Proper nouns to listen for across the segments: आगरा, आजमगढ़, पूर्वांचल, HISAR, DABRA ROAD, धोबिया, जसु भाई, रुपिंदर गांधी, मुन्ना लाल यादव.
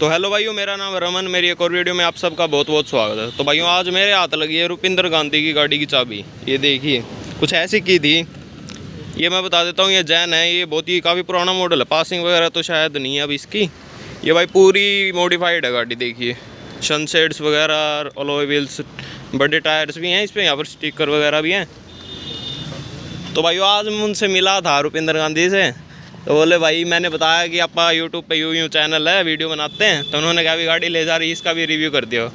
तो हेलो भाइयों, मेरा नाम रमन, मेरी एक और वीडियो में आप सबका बहुत बहुत स्वागत है। तो भाइयों, आज मेरे हाथ लगी है रुपिंदर गांधी की गाड़ी की चाबी। ये देखिए, कुछ ऐसी की थी। ये मैं बता देता हूँ, ये जैन है। ये बहुत ही काफ़ी पुराना मॉडल है, पासिंग वगैरह तो शायद नहीं है अब इसकी। ये भाई पूरी मॉडिफाइड है गाड़ी, देखिए सनसेट्स वगैरह, अलॉय व्हील्स, बड़े टायर्स भी हैं इस पर, यहाँ पर स्टिकर वगैरह भी हैं। तो भाई आज मैं उनसे मिला था, रुपिंदर गांधी से। तो बोले भाई, मैंने बताया कि आपका यूट्यूब पे यूं चैनल है, वीडियो बनाते हैं। तो उन्होंने कहा भी गाड़ी ले जा रही, इसका भी रिव्यू कर दियो,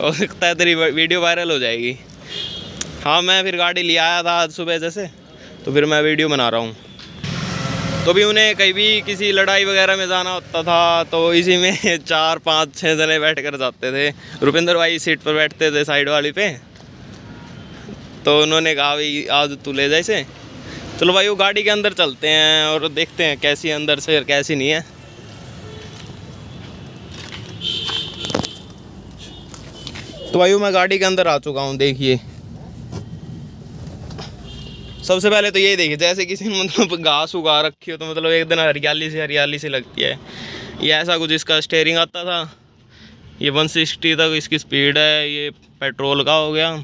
हो सकता है तेरी वीडियो वायरल हो जाएगी। हाँ, मैं फिर गाड़ी ले आया था आज सुबह जैसे, तो फिर मैं वीडियो बना रहा हूँ। तो भी उन्हें कहीं भी किसी लड़ाई वगैरह में जाना होता था तो इसी में 4-5-6 जने बैठ कर जाते थे। रुपिंदर भाई सीट पर बैठते थे, साइड वाली पे। तो उन्होंने कहा भाई आज तू ले जा इसे। चलो भाई, वो गाड़ी के अंदर चलते हैं और देखते हैं कैसी है अंदर से और कैसी नहीं है। तो भाई मैं गाड़ी के अंदर आ चुका हूँ। देखिए, सबसे पहले तो ये देखिए, जैसे किसी ने मतलब घास उगा रखी हो, तो मतलब एकदम हरियाली से लगती है। ये ऐसा कुछ इसका स्टेयरिंग आता था। ये 160 तक इसकी स्पीड है। ये पेट्रोल का हो गया,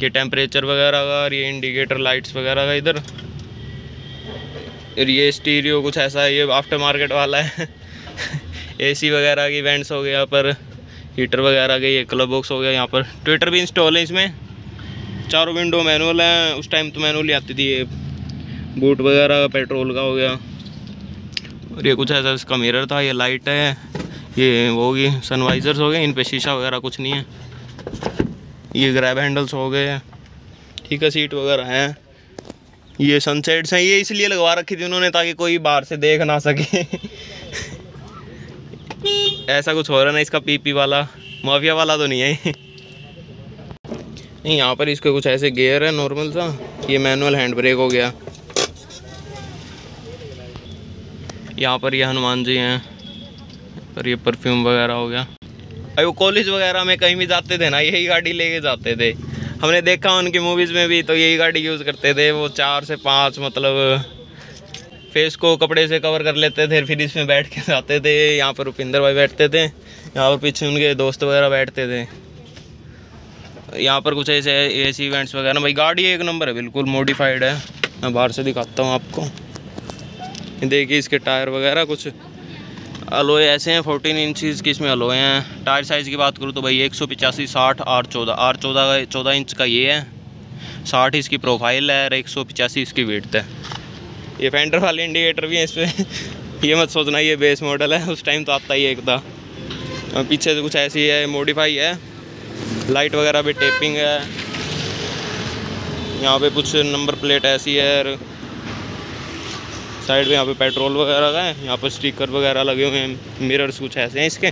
कि टेम्परेचर वगैरह का, और ये इंडिकेटर लाइट्स वगैरह का इधर। और ये स्टीरियो कुछ ऐसा है, ये आफ्टर मार्केट वाला है। एसी वगैरह की वेंट्स हो गया, पर हीटर वगैरह के ये क्लब बॉक्स हो गया। यहाँ पर ट्विटर भी इंस्टॉल है इसमें। चारों विंडो मैनुअल है, उस टाइम तो मैनुअल ही आती थी। ये बूट वगैरह पेट्रोल का हो गया। और ये कुछ ऐसा इसका मिरर था। ये लाइट है, ये होगी सनवाइजर्स हो गए। इन पर शीशा वगैरह कुछ नहीं है। ये ग्रैब हैंडल्स हो गए, ठीक है। सीट वगैरह हैं। ये सनसेट्स हैं, ये इसलिए लगवा रखी थी उन्होंने ताकि कोई बाहर से देख ना सके। ऐसा कुछ हो रहा ना, इसका पीपी वाला माफिया वाला तो नहीं है। नहीं, यहाँ पर इसके कुछ ऐसे गियर है नॉर्मल सा। ये मैनुअल हैंड ब्रेक हो गया। यहाँ पर ये हनुमान जी हैं, और ये परफ्यूम वगैरह हो गया। वो कॉलेज वगैरह में कहीं भी जाते थे ना, यही गाड़ी लेके जाते थे। हमने देखा उनकी मूवीज़ में भी, तो यही गाड़ी यूज़ करते थे वो। 4 से 5 मतलब फेस को कपड़े से कवर कर लेते थे, फिर इसमें बैठ के जाते थे। यहाँ पर रुपिंदर भाई बैठते थे, यहाँ पर पीछे उनके दोस्त वगैरह बैठते थे। यहाँ पर कुछ ऐसे एसी वेंट्स वगैरह। भाई गाड़ी एक नंबर है, बिल्कुल मॉडिफाइड है। मैं बाहर से दिखाता हूँ आपको। देखिए इसके टायर वगैरह कुछ अलॉय ऐसे हैं, 14 इंचज़ की इसमें अलॉय हैं। टायर साइज़ की बात करूँ तो भाई 185/60 R14 का 14 इंच का ये है। 60 इसकी प्रोफाइल है और 185 इसकी विड्थ है। ये फेंडर वाले इंडिकेटर भी हैं इसमें। ये मत सोचना ये बेस मॉडल है, उस टाइम तो आता ही एक था। और पीछे से कुछ ऐसी है, मॉडिफाई है। लाइट वगैरह भी टेपिंग है। यहाँ पर कुछ नंबर प्लेट ऐसी है। साइड में यहाँ पे पेट्रोल वगैरह का है। यहाँ पर स्टिकर वगैरह लगे हुए हैं। मिरर्स कुछ ऐसे हैं इसके।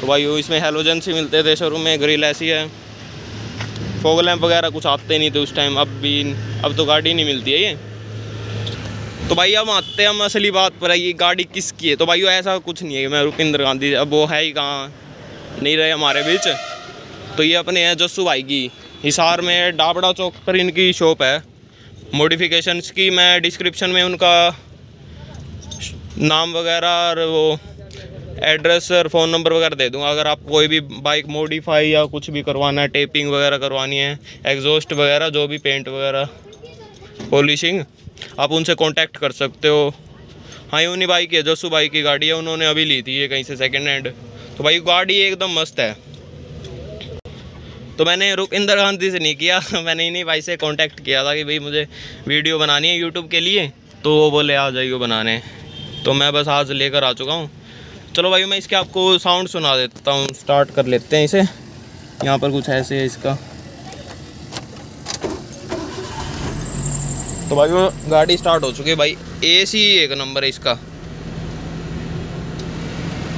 तो भाई वो इसमें हेलोजन से मिलते थे शोरूम में। ग्रिल ऐसी है। फॉग लैंप वगैरह कुछ आते नहीं थे उस टाइम, अब तो गाड़ी नहीं मिलती है ये। तो भाई अब आते हैं हम असली बात पर, है ये गाड़ी किसकी है। तो भाई वो ऐसा कुछ नहीं है मैं रुपिंदर गांधी, अब वो है ही कहाँ, नहीं रहे हमारे बीच। तो ये अपने हैं जसु भाई की, हिसार में डाबड़ा चौक पर इनकी शॉप है मॉडिफिकेशंस की। मैं डिस्क्रिप्शन में उनका नाम वगैरह और वो एड्रेस और फ़ोन नंबर वगैरह दे दूंगा। अगर आप कोई भी बाइक मॉडिफाई या कुछ भी करवाना है, टेपिंग वगैरह करवानी है, एग्जॉस्ट वगैरह जो भी, पेंट वगैरह, पॉलिशिंग, आप उनसे कांटेक्ट कर सकते हो। हाँ, ये उन्हीं बाइक है, जसु भाई की गाड़ी है। उन्होंने अभी ली थी ये कहीं से सेकेंड हैंड। तो भाई गाड़ी एकदम मस्त है। तो मैंने रुपिंदर गांधी से नहीं किया, मैंने इन्हीं भाई से कांटेक्ट किया था कि भाई मुझे वीडियो बनानी है यूट्यूब के लिए। तो वो बोले आ जाइए बनाने। तो मैं बस आज लेकर आ चुका हूँ। चलो भाई मैं इसके आपको साउंड सुना देता हूँ। स्टार्ट कर लेते हैं इसे। यहाँ पर कुछ ऐसे है इसका। तो भाई वो गाड़ी स्टार्ट हो चुकी है। भाई एसी एक नंबर है इसका।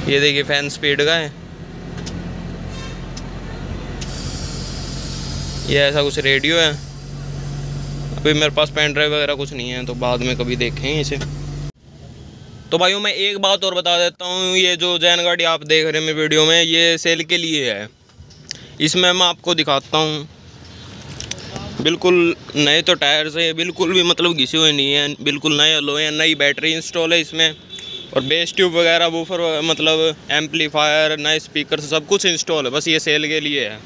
ये देखिए फैन स्पीड का है। ये ऐसा कुछ रेडियो है। अभी मेरे पास पेन ड्राइव वगैरह कुछ नहीं है, तो बाद में कभी देखें इसे। तो भाइयों मैं एक बात और बता देता हूँ, ये जो जैन गाड़ी आप देख रहे हैं मेरे वीडियो में, ये सेल के लिए है। इसमें मैं आपको दिखाता हूँ। बिल्कुल नए तो टायर्स हैं, बिल्कुल भी मतलब घिसे हुए नहीं हैं, बिल्कुल नए अलॉय हैं, नई बैटरी इंस्टॉल है इसमें। और बेस ट्यूब वगैरह वूफर मतलब एम्पलीफायर नए स्पीकर सब कुछ इंस्टॉल है। बस ये सेल के लिए है,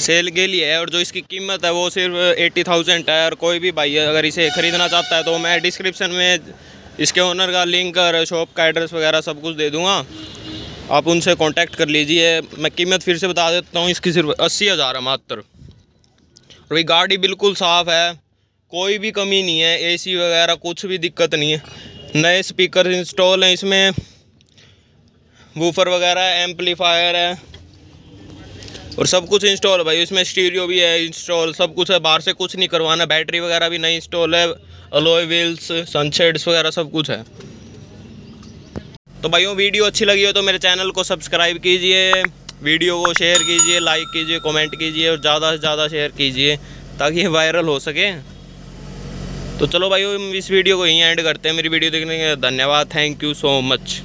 सेल के लिए है। और जो इसकी कीमत है वो सिर्फ 80,000 है। और कोई भी भाई अगर इसे ख़रीदना चाहता है तो मैं डिस्क्रिप्शन में इसके ओनर का लिंक और शॉप का एड्रेस वगैरह सब कुछ दे दूँगा, आप उनसे कांटेक्ट कर लीजिए। मैं कीमत फिर से बता देता हूँ, इसकी सिर्फ 80,000 है मात्र। और ये गाड़ी बिल्कुल साफ़ है, कोई भी कमी नहीं है, एसी वगैरह कुछ भी दिक्कत नहीं है। नए स्पीकर इंस्टॉल हैं इसमें, वूफर वगैरह एम्पलीफायर है और सब कुछ इंस्टॉल है भाई। इसमें स्टीरियो भी है इंस्टॉल, सब कुछ है, बाहर से कुछ नहीं करवाना। बैटरी वगैरह भी नई इंस्टॉल है, अलॉय व्हील्स, सनशेड्स वगैरह सब कुछ है। तो भाइयों वीडियो अच्छी लगी हो तो मेरे चैनल को सब्सक्राइब कीजिए, वीडियो को शेयर कीजिए, लाइक कीजिए, कमेंट कीजिए और ज़्यादा से ज़्यादा शेयर कीजिए ताकि ये वायरल हो सके। तो चलो भाइयों इस वीडियो को यहीं एंड करते हैं। मेरी वीडियो देखने के लिए धन्यवाद, थैंक यू सो मच।